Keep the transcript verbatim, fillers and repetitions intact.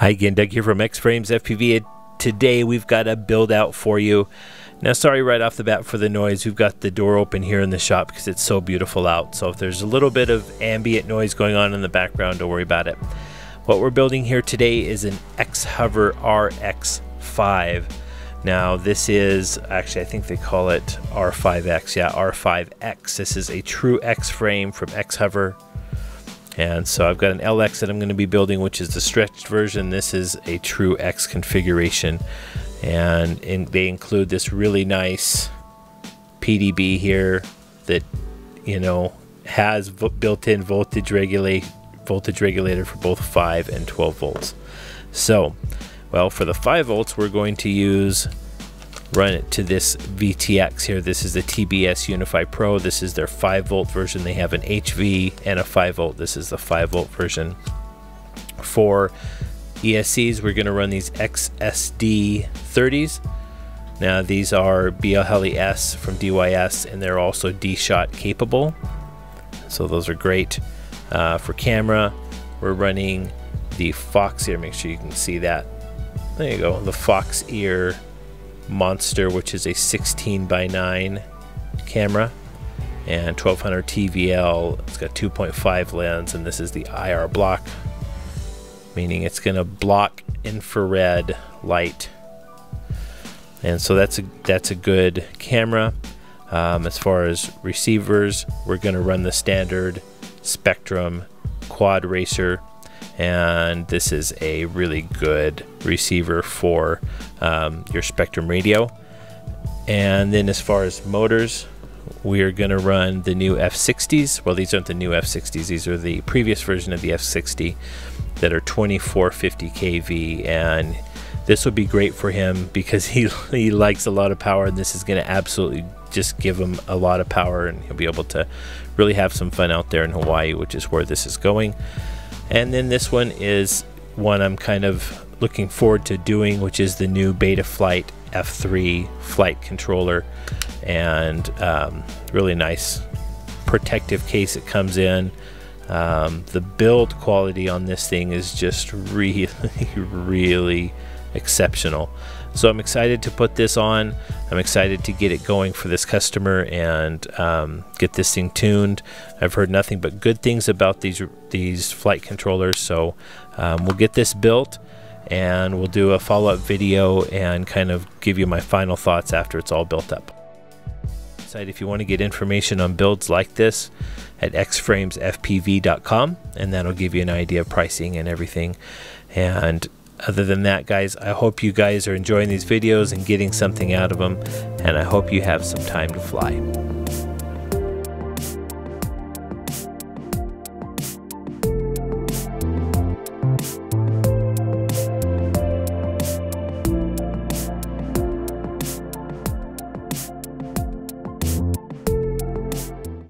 Hi again, Doug here from X-Frames F P V. Today we've got a build out for you. Now, sorry right off the bat for the noise. We've got the door open here in the shop because it's so beautiful out. So if there's a little bit of ambient noise going on in the background, don't worry about it. What we're building here today is an X-Hover R X five. Now this is, actually I think they call it R five X. Yeah, R five X. This is a true X-Frame from X-Hover. And so I've got an L X that I'm going to be building, which is the stretched version. This is a true X configuration. And in, they include this really nice P D B here that, you know, has built-in voltage regulate, voltage regulator for both five and twelve volts. So, well, for the five volts, we're going to use, run it to this V T X here. This is the T B S Unify Pro. This is their five volt version. They have an H V and a five volt. This is the five volt version. For E S Cs, we're going to run these X S D thirties. Now these are BLHeli S from D Y S, and they're also DShot capable. So those are great. Uh, for camera, we're running the Foxeer. Make sure you can see that. There you go. The Foxeer Monster, which is a sixteen by nine camera, and twelve hundred T V L. It's got two point five lens, and this is the I R block, meaning it's going to block infrared light. And so that's a that's a good camera. Um, as far as receivers, we're going to run the standard Spectrum quad racer, and this is a really good receiver for um, your Spectrum radio. And then as far as motors, we're going to run the new F sixties. Well, these aren't the new F sixties. These are the previous version of the F sixty that are twenty-four fifty K V, and this will be great for him because he, he likes a lot of power, and this is going to absolutely just give him a lot of power, and he'll be able to really have some fun out there in Hawaii, which is where this is going. And then this one is one I'm kind of looking forward to doing, which is the new Betaflight F three flight controller, and um, really nice protective case it comes in. Um, the build quality on this thing is just really, really exceptional. So I'm excited to put this on. I'm excited to get it going for this customer and um, get this thing tuned. I've heard nothing but good things about these these flight controllers, so um, we'll get this built and we'll do a follow-up video and kind of give you my final thoughts after it's all built up. If you want to get information on builds like this, at x frames f p v dot com, and that'll give you an idea of pricing and everything. And other than that, guys, I hope you guys are enjoying these videos and getting something out of them, and I hope you have some time to fly.